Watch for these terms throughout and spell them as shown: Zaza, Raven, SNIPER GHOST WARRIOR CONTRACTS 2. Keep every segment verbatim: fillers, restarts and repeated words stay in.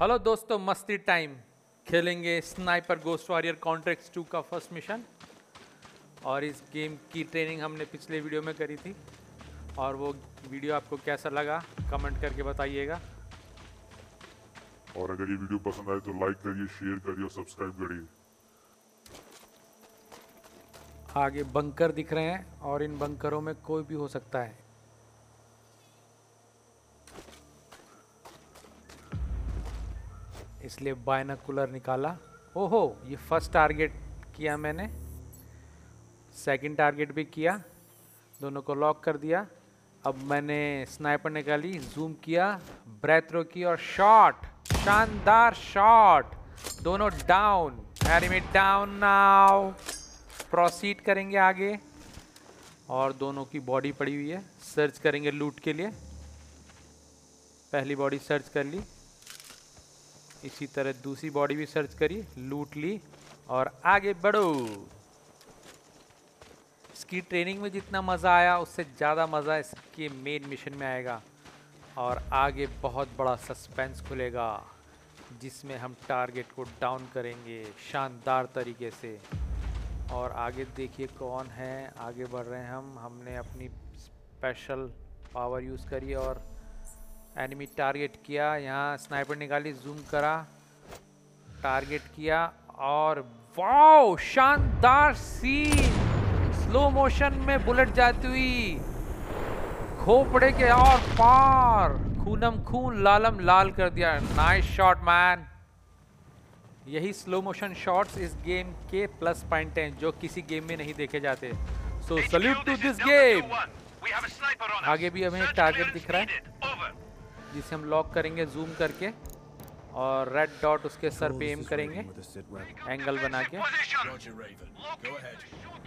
Hello दोस्तों, मस्ती time खेलेंगे sniper ghost warrior contracts two का फर्स्ट मिशन। और इस गेम की ट्रेनिंग हमने पिछले वीडियो में करी थी और वो वीडियो आपको कैसा लगा कमेंट करके बताइएगा। और अगर ये वीडियो पसंद आए तो लाइक करिए, शेयर करिए और सब्सक्राइब करिए। आगे बंकर दिख रहे हैं और इन बंकरों में कोई भी हो सकता है। इसलिए बाइनोकुलर निकाला। ओहो, ये फर्स्ट टारगेट किया मैंने, सेकंड टारगेट भी किया, दोनों को लॉक कर दिया। अब मैंने स्नाइपर निकाली, जूम किया, ब्रेथ थ्रो की और शॉट, शानदार शॉट, दोनों down, enemy down now. Proceed करेंगे आगे और दोनों की बॉडी पड़ी हुई है, सर्च करेंगे लूट के लिए। पहली बॉडी सर्च कर ली, इसी तरह दूसरी बॉडी भी सर्च करी, लूट ली और आगे बढ़ो। इसकी ट्रेनिंग में जितना मज़ा आया उससे ज़्यादा मज़ा इसके मेन मिशन में आएगा और आगे बहुत बड़ा सस्पेंस खुलेगा जिसमें हम टारगेट को डाउन करेंगे शानदार तरीके से। और आगे देखिए कौन है, आगे बढ़ रहे हैं हम। हमने अपनी स्पेशल पावर यूज़ करी और एनिमी टारगेट किया, यहाँ स्नाइपर निकाली, जूम करा, टारगेट किया और वाओ, शानदार सीन, स्लो मोशन में बुलेट जाती हुई खोपड़े के और पार, खूनम खून लालम लाल कर दिया। Nice shot man. यही स्लो मोशन शॉट्स इस गेम के प्लस पॉइंट हैं जो किसी गेम में नहीं देखे जाते। So salute to this game. आगे भी हमें टारगेट दिख रहा है जिसे हम लॉक करेंगे जूम करके और रेड डॉट उसके सर पे एम करेंगे एंगल बना के।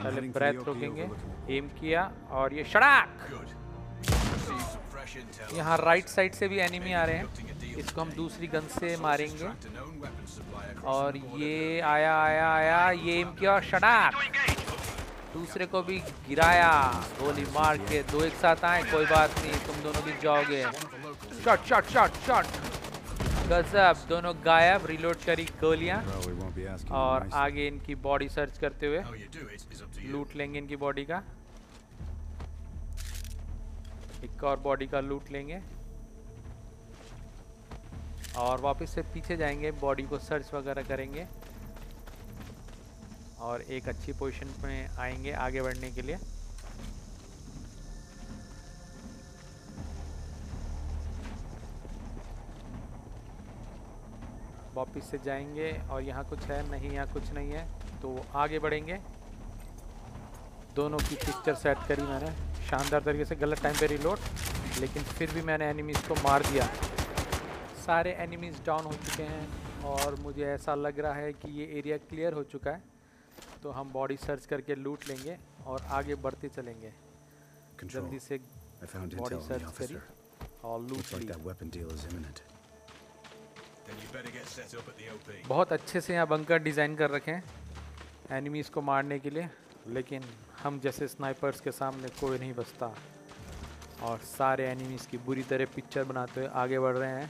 पहले ब्रेथ रोकेंगे, एम किया और ये शड़ाक। यहाँ राइट साइड से भी एनिमी आ रहे हैं, इसको हम दूसरी गन से मारेंगे। और ये आया आया आया, ये एम किया और शड़ाक, दूसरे को भी गिराया गोली मार के। दो एक साथ आए, कोई बात नहीं, तुम दोनों भी जाओगे। शॉट शॉट शॉट शॉट, गजब, दोनों गायब। रिलोड करी गोलियां और आगे इनकी बॉडी सर्च करते हुए लूट लेंगे। इनकी बॉडी का एक और बॉडी का लूट लेंगे और वापस से पीछे जाएंगे, बॉडी को सर्च वगैरह करेंगे और एक अच्छी पोजीशन में आएंगे आगे बढ़ने के लिए। वापिस से जाएंगे और यहाँ कुछ है नहीं, यहाँ कुछ नहीं है तो आगे बढ़ेंगे। दोनों की पिक्चर सेट करी मैंने शानदार तरीके से, गलत टाइम पे रिलोड, लेकिन फिर भी मैंने एनिमीज़ को मार दिया। सारे एनिमीज़ डाउन हो चुके हैं और मुझे ऐसा लग रहा है कि ये एरिया क्लियर हो चुका है, तो हम बॉडी सर्च करके लूट लेंगे और आगे बढ़ते चलेंगे। जल्दी से बॉडी सर्च करी और लूट ली। बहुत अच्छे से यहाँ बंकर डिज़ाइन कर रखे हैं एनिमीज़ को मारने के लिए, लेकिन हम जैसे स्नाइपर्स के सामने कोई नहीं बचता। और सारे एनिमीज़ की बुरी तरह पिक्चर बनाते हुए आगे बढ़ रहे हैं।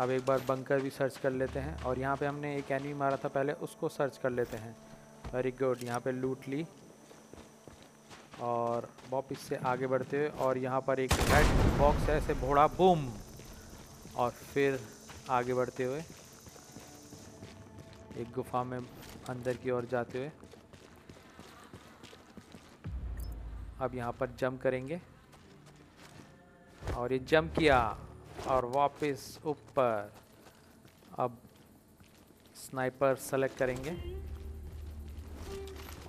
अब एक बार बंकर भी सर्च कर लेते हैं और यहाँ पर हमने एक एनिमी मारा था पहले, उसको सर्च कर लेते हैं। वेरी गुड, यहाँ पे लूट ली और वापस से आगे बढ़ते हुए। और यहाँ पर एक रेड बॉक्स है, ऐसे भोड़ा बूम और फिर आगे बढ़ते हुए एक गुफा में अंदर की ओर जाते हुए। अब यहाँ पर जंप करेंगे और ये जंप किया और वापस ऊपर। अब स्नाइपर सेलेक्ट करेंगे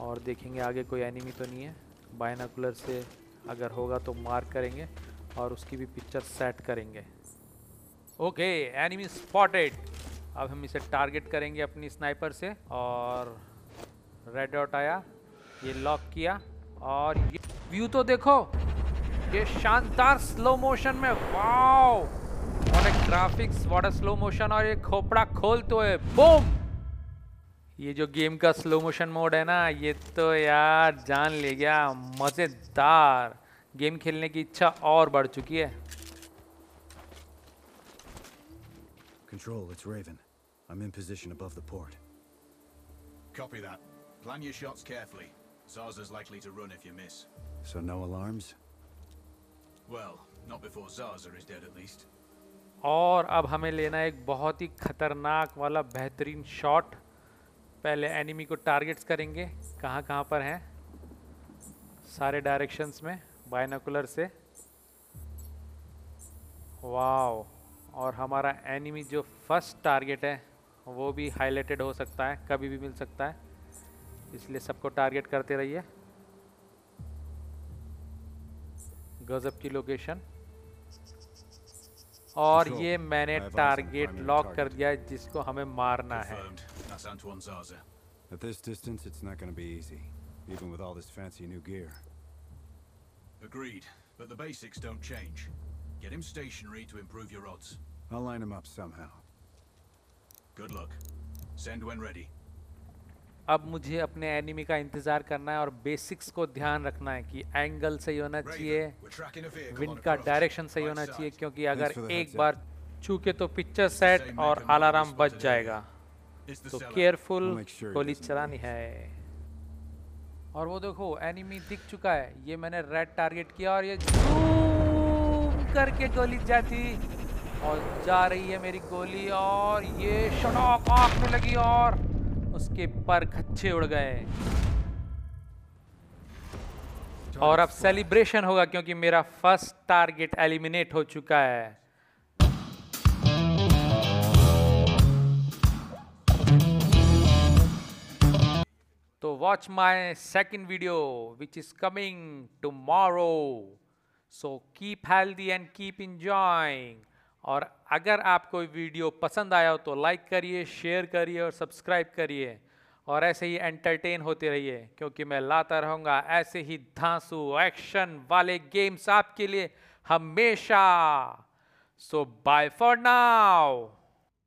और देखेंगे आगे कोई एनिमी तो नहीं है। बाइनोकुलर से अगर होगा तो मार्क करेंगे और उसकी भी पिक्चर सेट करेंगे। Okay, enemy spotted. अब हम इसे टारगेट करेंगे अपनी स्नाइपर से और रेड डॉट आया, ये लॉक किया और ये व्यू तो देखो, ये शानदार स्लो मोशन में, वाओ और एक ग्राफिक्स, वाटर स्लो मोशन और ये खोपड़ा खोलते हुए बूम। ये जो गेम का स्लो मोशन मोड है ना, ये तो यार जान ले गया, मज़ेदार। गेम खेलने की इच्छा और बढ़ चुकी है। Control, it's Raven. I'm in position above the port. Copy that. Plan your shots carefully. Zaza's likely to run if you miss. So no alarms? Well, not before Zaza is dead at least. और अब हमें लेना है एक बहुत ही खतरनाक वाला बेहतरीन शॉट. पहले एनिमी को टारगेट्स करेंगे. कहाँ कहाँ पर हैं? सारे डायरेक्शंस में बाइनोकुलर से. वाओ. और हमारा एनिमी जो फर्स्ट टारगेट है वो भी हाईलाइटेड हो सकता है, कभी भी मिल सकता है, इसलिए सबको टारगेट करते रहिए. गजब की लोकेशन. और ये मैंने टारगेट लॉक कर दिया है जिसको हमें मारना है. At this distance it's not going to be easy, even with all this fancy new gear. Agreed, but the basics don't change. Get him stationary to improve your odds. I'll line him up somehow. Good luck. Send when ready. अब मुझे अपने enemy का इंतजार करना है और basics को ध्यान रखना है कि एंगल सही होना चाहिए, विंड का डायरेक्शन सही होना चाहिए, क्योंकि अगर एक बार चूके तो पिक्चर सेट और अलार्म बज जाएगा. तो केयरफुल गोली चलानी है. और वो देखो एनिमी दिख चुका है. ये मैंने रेड टारगेट किया और ये जूम करके गोली जाती और जा रही है मेरी गोली. और ये शनॉक आँख में लगी और उसके पर खच्चे उड़ गए. और अब सेलिब्रेशन होगा क्योंकि मेरा फर्स्ट टारगेट एलिमिनेट हो चुका है. तो watch my second video which is coming tomorrow. So keep healthy and keep enjoying. और अगर आपको वीडियो पसंद आया हो तो लाइक करिए, शेयर करिए और सब्सक्राइब करिए. और ऐसे ही एंटरटेन होते रहिए क्योंकि मैं लाता रहूँगा ऐसे ही धांसू एक्शन वाले गेम्स आपके लिए हमेशा. So bye for now.